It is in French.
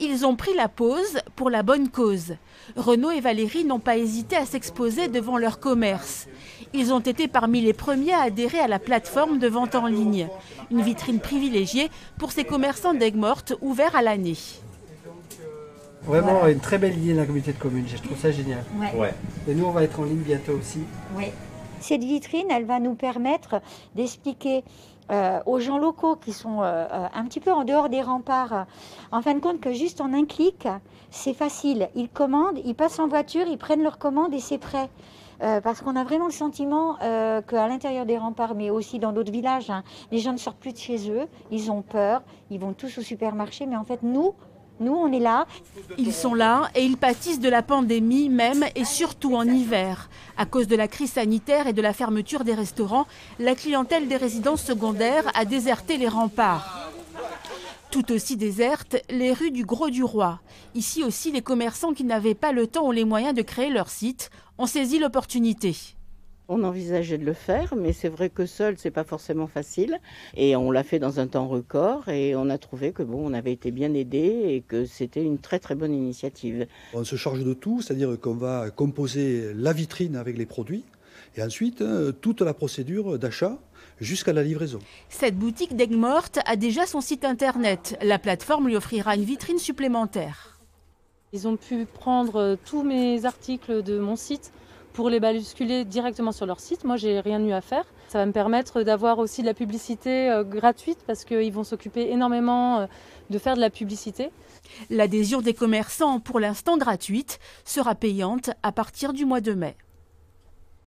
Ils ont pris la pause pour la bonne cause. Renaud et Valérie n'ont pas hésité à s'exposer devant leur commerce. Ils ont été parmi les premiers à adhérer à la plateforme de vente en ligne. Une vitrine privilégiée pour ces commerçants d'Aigues-Mortes ouverts à l'année. Vraiment voilà. Une très belle idée de la communauté de communes, je trouve ça génial. Ouais. Ouais. Et nous on va être en ligne bientôt aussi. Ouais. Cette vitrine, elle va nous permettre d'expliquer aux gens locaux qui sont un petit peu en dehors des remparts, en fin de compte que juste en un clic, c'est facile. Ils commandent, ils passent en voiture, ils prennent leur commande et c'est prêt. Parce qu'on a vraiment le sentiment qu'à l'intérieur des remparts, mais aussi dans d'autres villages, hein, les gens ne sortent plus de chez eux, ils ont peur, ils vont tous au supermarché, mais en fait nous, on est là. Ils sont là et ils pâtissent de la pandémie même et surtout en hiver. À cause de la crise sanitaire et de la fermeture des restaurants, la clientèle des résidences secondaires a déserté les remparts. Tout aussi désertes, les rues du Gros du Roi. Ici aussi, les commerçants qui n'avaient pas le temps ou les moyens de créer leur site ont saisi l'opportunité. On envisageait de le faire, mais c'est vrai que seul, c'est pas forcément facile. Et on l'a fait dans un temps record et on a trouvé que on avait été bien aidés et que c'était une très très bonne initiative. On se charge de tout, c'est-à-dire qu'on va composer la vitrine avec les produits et ensuite toute la procédure d'achat jusqu'à la livraison. Cette boutique d'Aigues-Mortes a déjà son site internet. La plateforme lui offrira une vitrine supplémentaire. Ils ont pu prendre tous mes articles de mon site pour les basculer directement sur leur site. Moi, j'ai rien eu à faire. Ça va me permettre d'avoir aussi de la publicité gratuite parce qu'ils vont s'occuper énormément de faire de la publicité. L'adhésion des commerçants, pour l'instant gratuite, sera payante à partir du mois de mai.